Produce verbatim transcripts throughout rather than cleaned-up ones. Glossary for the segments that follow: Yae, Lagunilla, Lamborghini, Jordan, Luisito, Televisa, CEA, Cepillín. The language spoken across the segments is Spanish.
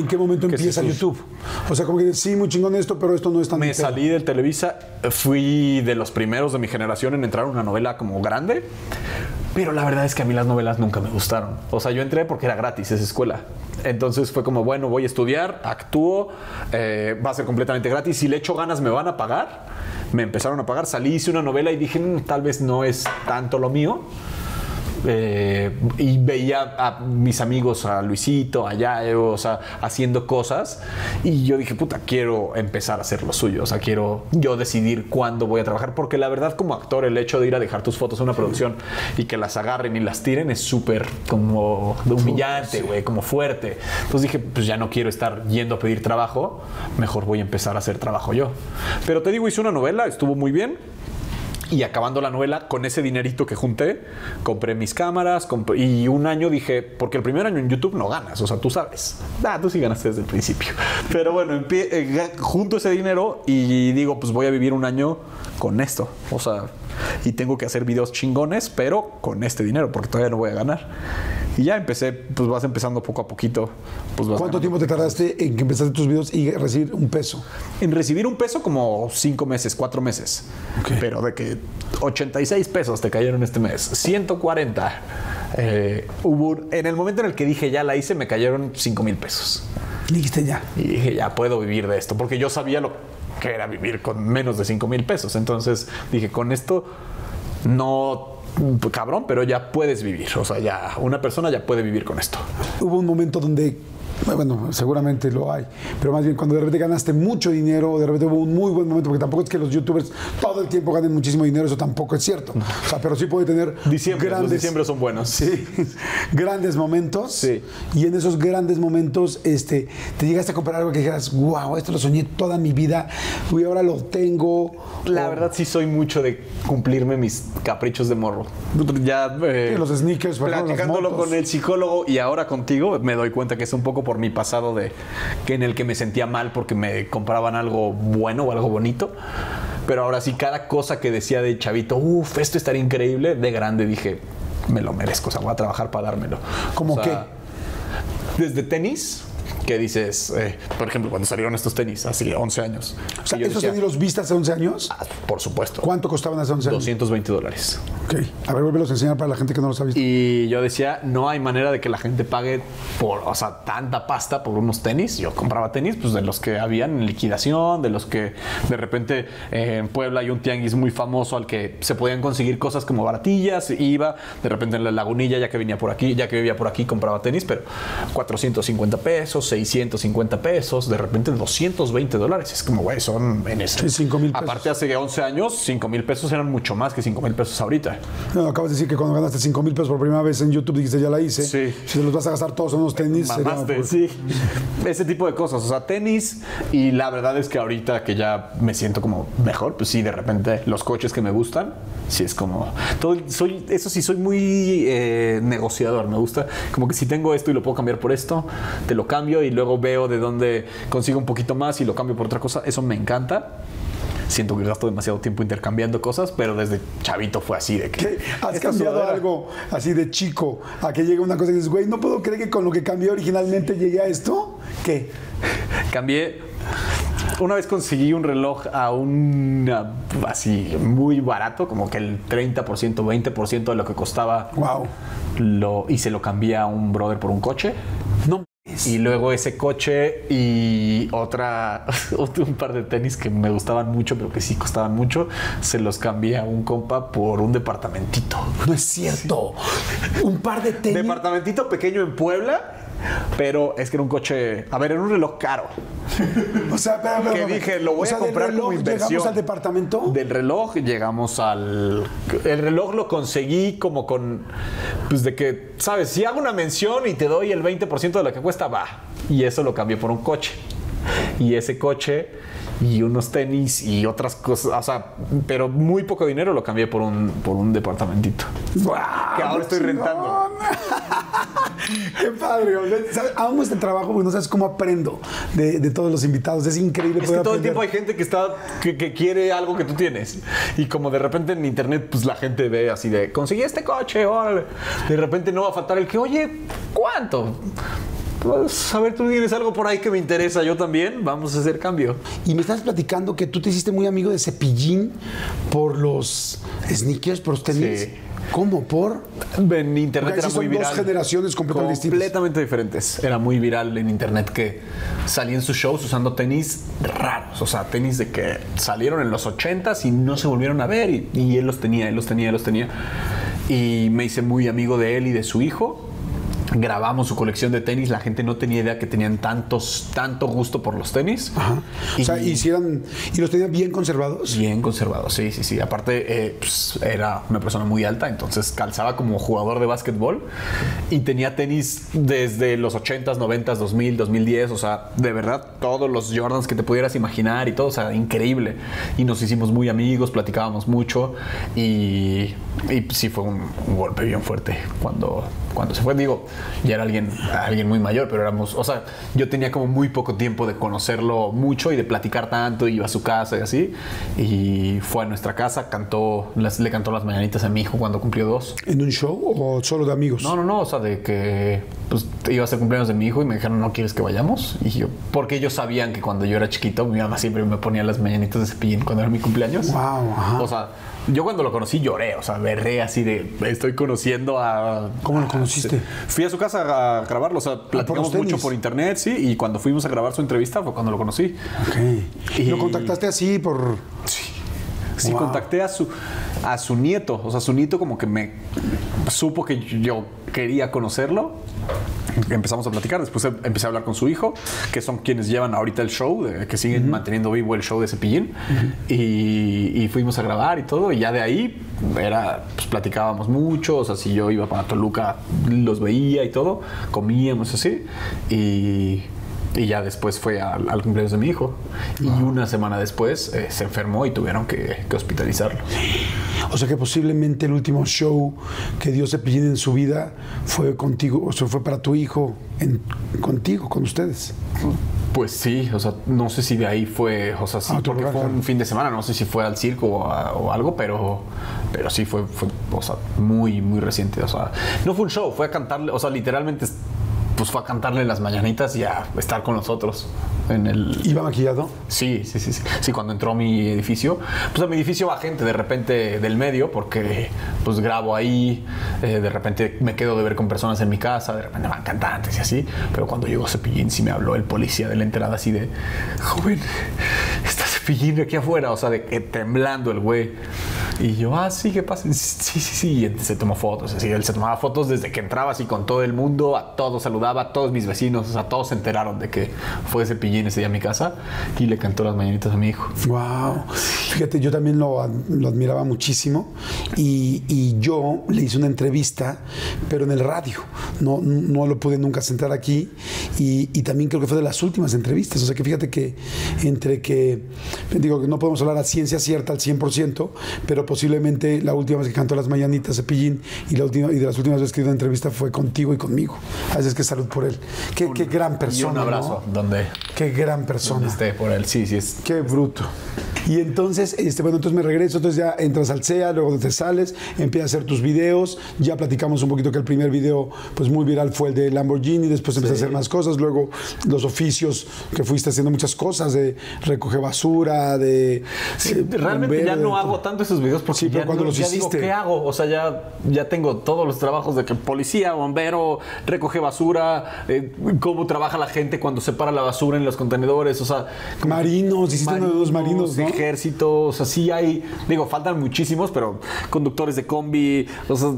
¿En qué momento empieza sí, sí. YouTube? O sea, como que sí, muy chingón esto, pero esto no es tan... Me interno. salí del Televisa, fui de los primeros de mi generación en entrar a una novela como grande, pero la verdad es que a mí las novelas nunca me gustaron. O sea, yo entré porque era gratis esa escuela. Entonces fue como, bueno, voy a estudiar, actúo, eh, va a ser completamente gratis. Si le echo ganas, ¿me van a pagar? Me empezaron a pagar, salí, hice una novela y dije, mmm, tal vez no es tanto lo mío. Eh, y veía a mis amigos, a Luisito, a Yae, o sea, haciendo cosas y yo dije, puta, quiero empezar a hacer lo suyo, o sea, quiero yo decidir cuándo voy a trabajar, porque la verdad como actor el hecho de ir a dejar tus fotos a una producción y que las agarren y las tiren es súper como humillante, güey, como fuerte. Entonces dije, pues ya no quiero estar yendo a pedir trabajo, mejor voy a empezar a hacer trabajo yo. Pero te digo, hice una novela, estuvo muy bien. Y acabando la novela, con ese dinerito que junté, compré mis cámaras compré, y un año dije, porque el primer año en YouTube no ganas, o sea, tú sabes. Ah, tú sí ganaste desde el principio. Pero bueno, eh, junto ese dinero y digo, pues voy a vivir un año con esto. O sea, y tengo que hacer videos chingones, pero con este dinero, porque todavía no voy a ganar. Y ya empecé, pues vas empezando poco a poquito. Pues vas ¿Cuánto ganando. tiempo te tardaste en que empezaste tus videos y recibir un peso? En recibir un peso como cinco meses, cuatro meses. Okay. Pero de que ochenta y seis pesos te cayeron este mes, ciento cuarenta. Eh, hubo, en el momento en el que dije ya la hice, me cayeron cinco mil pesos. Y dijiste ya. Y dije ya, puedo vivir de esto, porque yo sabía lo que era vivir con menos de cinco mil pesos. Entonces dije, con esto no... cabrón, pero ya puedes vivir. O sea, ya una persona ya puede vivir con esto. Hubo un momento donde, bueno, seguramente lo hay, pero más bien cuando de repente ganaste mucho dinero, de repente hubo un muy buen momento, porque tampoco es que los youtubers todo el tiempo ganen muchísimo dinero, eso tampoco es cierto. O sea, pero sí puede tener diciembre, grandes... Los diciembre son buenos. Sí, grandes momentos. Sí. Y en esos grandes momentos este, te llegaste a comprar algo que dijeras, wow, esto lo soñé toda mi vida y ahora lo tengo. La o... verdad sí soy mucho de cumplirme mis caprichos de morro. Ya eh, los sneakers, platicándolo los con el psicólogo y ahora contigo, me doy cuenta que es un poco por mi pasado de que en el que me sentía mal porque me compraban algo bueno o algo bonito, pero ahora sí cada cosa que decía de chavito, uff, esto estaría increíble, de grande dije, me lo merezco, o sea, voy a trabajar para dármelo. ¿Cómo o sea, qué? Desde tenis, que dices, eh, por ejemplo, cuando salieron estos tenis, hace once años. O sea, ¿estos tenis los viste hace once años? Ah, por supuesto. ¿Cuánto costaban hace once años? doscientos veinte dólares. Ok. A ver, vuélvelos a enseñar para la gente que no los ha visto. Y yo decía, no hay manera de que la gente pague por, o sea, tanta pasta por unos tenis. Yo compraba tenis, pues, de los que habían en liquidación, de los que de repente eh, en Puebla hay un tianguis muy famoso al que se podían conseguir cosas como baratillas. Iba, de repente en la Lagunilla, ya que venía por aquí, ya que vivía por aquí, compraba tenis, pero cuatrocientos cincuenta pesos, seiscientos cincuenta pesos, de repente doscientos veinte dólares. Es como, güey, son en ese. cinco mil pesos. Aparte, hace once años, cinco mil pesos eran mucho más que cinco mil pesos ahorita. No, acabas de decir que cuando ganaste cinco mil pesos por primera vez en YouTube, dijiste, ya la hice. Sí. Si te los vas a gastar todos en unos tenis. Mamaste, por... sí. Ese tipo de cosas. O sea, tenis. Y la verdad es que ahorita que ya me siento como mejor, pues sí, de repente los coches que me gustan, sí es como... Todo, soy, eso sí, soy muy eh, negociador. Me gusta como que si tengo esto y lo puedo cambiar por esto, te lo cambio y luego veo de dónde consigo un poquito más y lo cambio por otra cosa. Eso me encanta. Siento que gasto demasiado tiempo intercambiando cosas, pero desde chavito fue así de que... ¿Has cambiado sudadera? Algo así de chico a que llegue una cosa y dices, güey, no puedo creer que con lo que cambié originalmente llegué a esto? ¿Qué? Cambié... Una vez conseguí un reloj a un... así, muy barato, como que el treinta por ciento, veinte por ciento de lo que costaba. Wow. Lo, y se lo cambié a un brother por un coche. No. Y luego ese coche y otra, otro, un par de tenis que me gustaban mucho, pero que sí costaban mucho, se los cambié a un compa por un departamentito. No es cierto. Sí. Un par de tenis. Departamentito pequeño en Puebla. Pero es que era un coche... A ver, era un reloj caro. O sea, pero, pero, que dije, lo voy o sea, a comprar reloj, como inversión. ¿Llegamos al departamento? Del reloj llegamos al... El reloj lo conseguí como con... Pues de que, ¿sabes? Si hago una mención y te doy el veinte por ciento de lo que cuesta, va. Y eso lo cambié por un coche. Y ese coche y unos tenis y otras cosas, o sea, pero muy poco dinero lo cambié por un, por un departamentito. ¡Wow! Que ahora estoy rentando. ¡Qué padre! Amo este trabajo porque no sabes cómo aprendo de, de todos los invitados. Es increíble. Es poder que todo aprender. El tiempo hay gente que está que, que quiere algo que tú tienes. Y como de repente en internet, pues la gente ve así de, conseguí este coche, órale. De repente no va a faltar el que, oye, ¿cuánto? pues, a ver, tú tienes algo por ahí que me interesa, yo también, vamos a hacer cambio. Y me estás platicando que tú te hiciste muy amigo de Cepillín por los sneakers, por los tenis. Sí. ¿Cómo? ¿Por? En internet era muy viral. Dos generaciones completamente distintas. Completamente diferentes. Era muy viral en internet que salían sus shows usando tenis raros. O sea, tenis de que salieron en los ochentas y no se volvieron a ver. Y, y él los tenía, él los tenía, él los tenía. Y me hice muy amigo de él y de su hijo. Grabamos su colección de tenis. La gente no tenía idea que tenían tantos, tanto gusto por los tenis. Ajá. Y, o sea, hicieron, ¿y los tenían bien conservados? Bien conservados, sí, sí, sí. Aparte, eh, pues, era una persona muy alta, entonces calzaba como jugador de básquetbol y tenía tenis desde los ochentas, noventas, dos mil, dos mil diez. O sea, de verdad, todos los Jordans que te pudieras imaginar y todo. O sea, increíble. Y nos hicimos muy amigos, platicábamos mucho y, y sí fue un, un golpe bien fuerte cuando, cuando se fue. Digo, ya era alguien, alguien muy mayor, pero éramos, o sea, yo tenía como muy poco tiempo de conocerlo mucho y de platicar tanto, iba a su casa y así, y fue a nuestra casa, cantó, las, le cantó las mañanitas a mi hijo cuando cumplió dos. ¿En un show o solo de amigos? No, no, no, o sea, de que pues, iba a ser cumpleaños de mi hijo y me dijeron, ¿no quieres que vayamos? Y yo, porque ellos sabían que cuando yo era chiquito, mi mamá siempre me ponía las mañanitas de Cepillín cuando era mi cumpleaños. Wow, ajá. O sea, yo cuando lo conocí lloré, o sea, berré así de, estoy conociendo a... ¿Cómo lo conociste? Fui a su casa a grabarlo, o sea, platicamos mucho por internet, sí, y cuando fuimos a grabar su entrevista fue cuando lo conocí. Ok. Y... ¿Lo contactaste así por...? Sí. Sí, wow. Contacté a su, a su nieto, o sea, su nieto como que me supo que yo quería conocerlo. Empezamos a platicar, después empecé a hablar con su hijo, que son quienes llevan ahorita el show, de, que siguen uh-huh. manteniendo vivo el show de Cepillín, uh-huh. y, y fuimos a grabar y todo, y ya de ahí era, pues, platicábamos mucho, o sea, si yo iba para Toluca, los veía y todo, comíamos así, y... Y ya después fue al, al cumpleaños de mi hijo. Y wow. Una semana después eh, se enfermó y tuvieron que, que hospitalizarlo. O sea que posiblemente el último show que dio Cepillín en su vida fue contigo, o sea, fue para tu hijo, en, contigo, con ustedes. Pues sí, o sea, no sé si de ahí fue, o sea, sí, ah, porque fue un fin de semana, no sé si fue al circo o, a, o algo, pero, pero sí fue, fue, o sea, muy, muy reciente. O sea, no fue un show, fue a cantarle, o sea, literalmente... Pues fue a cantarle las mañanitas y a estar con nosotros en el... ¿Iba maquillado? Sí, sí, sí, sí. Sí, cuando entró a mi edificio, pues a mi edificio va gente de repente del medio porque pues grabo ahí, eh, de repente me quedo de ver con personas en mi casa, de repente van cantantes y así, pero cuando llegó Cepillín sí me habló el policía de la entrada así de, joven, está Cepillín aquí afuera, o sea, de que temblando el güey. Y yo, ah, sí, ¿qué pasa? Sí, sí, sí. Y se tomó fotos. Así, él se tomaba fotos desde que entraba así con todo el mundo. A todos saludaba, a todos mis vecinos. O sea, todos se enteraron de que fue Cepillín ese día a mi casa. Y le cantó las mañanitas a mi hijo. ¡Wow! Fíjate, yo también lo, lo admiraba muchísimo. Y, y yo le hice una entrevista, pero en el radio. No, no lo pude nunca sentar aquí. Y, y también creo que fue de las últimas entrevistas. O sea, que fíjate que entre que... Digo que no podemos hablar a ciencia cierta al cien por ciento, pero posiblemente la última vez que cantó las mañanitas Cepillín y, la última, y de las últimas veces que dio una entrevista fue contigo y conmigo. Así es que salud por él. Qué, un, qué gran persona. Y un abrazo. ¿No? Donde, qué gran persona. Donde esté por él. Sí, sí. Es, qué bruto. Y entonces, este, bueno, entonces me regreso, entonces ya entras al C E A, luego te sales, empiezas a hacer tus videos, ya platicamos un poquito que el primer video, pues muy viral fue el de Lamborghini, después empezaste sí. a hacer más cosas, luego los oficios que fuiste haciendo muchas cosas, de recoger basura, de... Sí, eh, realmente bombero, ya no hago tanto esos videos porque sí, pero ya, cuando no, los ya hiciste. Digo, ¿qué hago? O sea, ya, ya tengo todos los trabajos de que policía, bombero, recoge basura, eh, cómo trabaja la gente cuando separa la basura en los contenedores, o sea... Marinos, hiciste uno de dos marinos, ¿no? Ejércitos, así hay, digo, faltan muchísimos, pero conductores de combi, o sea,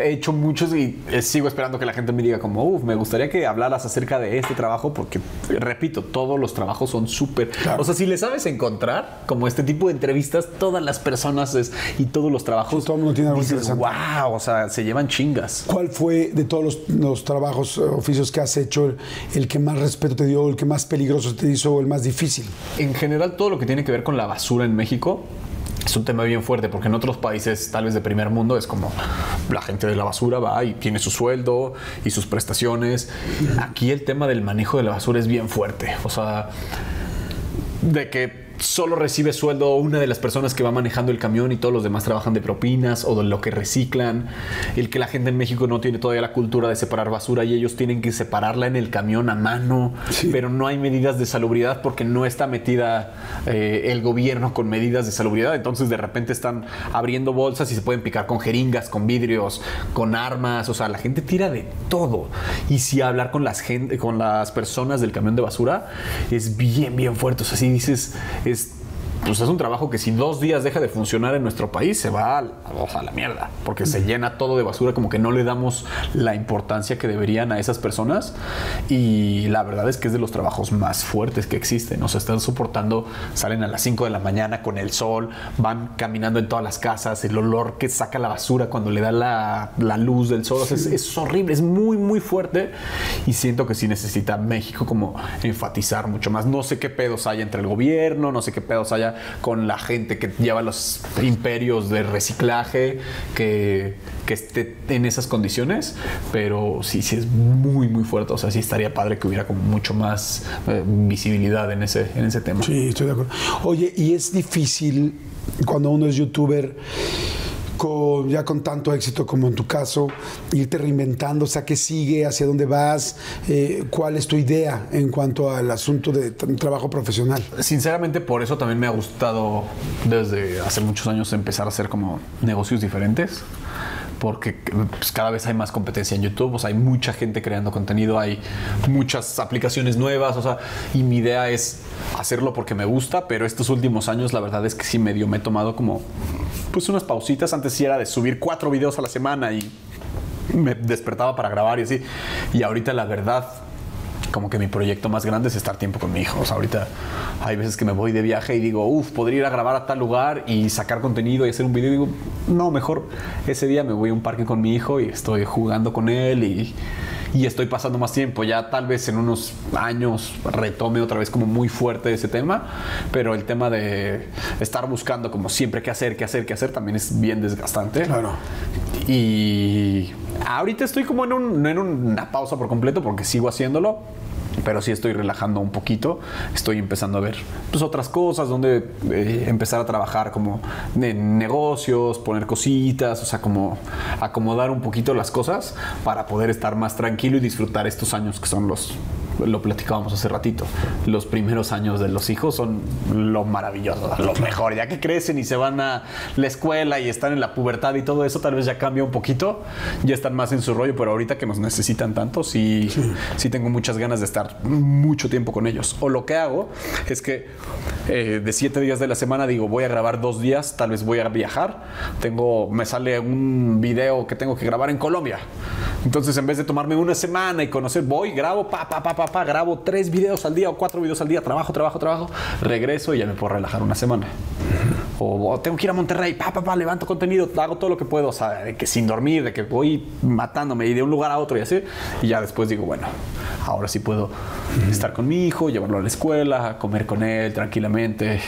he hecho muchos y sigo esperando que la gente me diga como, uff, me gustaría que hablaras acerca de este trabajo porque, repito, todos los trabajos son súper, claro. O sea, si le sabes encontrar, como este tipo de entrevistas, todas las personas es, y todos los trabajos, sí, todo el mundo tiene algo interesante. Wow, o sea, se llevan chingas. ¿Cuál fue de todos los, los trabajos, oficios que has hecho, el, el que más respeto te dio, el que más peligroso te hizo, el más difícil? En general, todo lo que tiene que ver con la basura en México es un tema bien fuerte porque en otros países tal vez de primer mundo es como la gente de la basura va y tiene su sueldo y sus prestaciones. Aquí el tema del manejo de la basura es bien fuerte, o sea, de que solo recibe sueldo una de las personas que va manejando el camión y todos los demás trabajan de propinas o de lo que reciclan. El que la gente en México no tiene todavía la cultura de separar basura y ellos tienen que separarla en el camión a mano, sí. Pero no hay medidas de salubridad porque no está metida eh, el gobierno con medidas de salubridad. Entonces de repente están abriendo bolsas y se pueden picar con jeringas, con vidrios, con armas. O sea, la gente tira de todo. Y si hablar con las, gente, con las personas del camión de basura es bien, bien fuerte. O sea, si dices... Es, pues es un trabajo que si dos días deja de funcionar en nuestro país se va a la, a la mierda, porque se llena todo de basura, como que no le damos la importancia que deberían a esas personas. Y la verdad es que es de los trabajos más fuertes que existen. O sea, están soportando, salen a las cinco de la mañana con el sol, van caminando en todas las casas, el olor que saca la basura cuando le da la, la luz del sol. O sea, es, es horrible, es muy muy fuerte, y siento que sí necesita México como enfatizar mucho más. No sé qué pedos hay entre el gobierno, no sé qué pedos haya con la gente que lleva los imperios de reciclaje, que, que esté en esas condiciones, pero sí, sí es muy, muy fuerte. O sea, sí estaría padre que hubiera como mucho más eh, visibilidad en ese, en ese tema. Sí, estoy de acuerdo. Oye, y es difícil cuando uno es youtuber, con, ya con tanto éxito como en tu caso, irte reinventando. O sea, ¿qué sigue? ¿Hacia dónde vas? Eh, ¿Cuál es tu idea en cuanto al asunto de trabajo profesional? Sinceramente, por eso también me ha gustado desde hace muchos años empezar a hacer como negocios diferentes, porque pues, cada vez hay más competencia en YouTube. O sea, hay mucha gente creando contenido, hay muchas aplicaciones nuevas. O sea, y mi idea es hacerlo porque me gusta, pero estos últimos años la verdad es que sí medio me he tomado como pues unas pausitas. Antes sí era de subir cuatro videos a la semana y me despertaba para grabar y así, y ahorita la verdad como que mi proyecto más grande es estar tiempo con mi hijo. O sea, ahorita hay veces que me voy de viaje y digo, uff, podría ir a grabar a tal lugar y sacar contenido y hacer un video. Y digo, no, mejor ese día me voy a un parque con mi hijo y estoy jugando con él y, y estoy pasando más tiempo. Ya tal vez en unos años retome otra vez como muy fuerte ese tema, pero el tema de estar buscando como siempre qué hacer, qué hacer, qué hacer, también es bien desgastante. Claro. Y... ahorita estoy como en, un, no en una pausa por completo porque sigo haciéndolo, pero sí estoy relajando un poquito. Estoy empezando a ver pues, otras cosas, donde eh, empezar a trabajar como en negocios, poner cositas, o sea, como acomodar un poquito las cosas para poder estar más tranquilo y disfrutar estos años que son los... Lo platicábamos hace ratito. Los primeros años de los hijos son lo maravilloso, lo mejor. Ya que crecen y se van a la escuela y están en la pubertad y todo eso, tal vez ya cambia un poquito. Ya están más en su rollo, pero ahorita que nos necesitan tanto, sí, sí. sí tengo muchas ganas de estar mucho tiempo con ellos. O lo que hago es que eh, de siete días de la semana digo, voy a grabar dos días, tal vez voy a viajar. Tengo, me sale un video que tengo que grabar en Colombia. Entonces, en vez de tomarme una semana y conocer, voy, grabo, pa, pa, pa, pa. Papá, grabo tres videos al día o cuatro videos al día, trabajo, trabajo, trabajo, regreso y ya me puedo relajar una semana. O, o tengo que ir a Monterrey, pa, pa, pa, levanto contenido, hago todo lo que puedo, o sea, de que sin dormir, de que voy matándome y de un lugar a otro y así, y ya después digo, bueno, ahora sí puedo estar con mi hijo, llevarlo a la escuela, comer con él tranquilamente.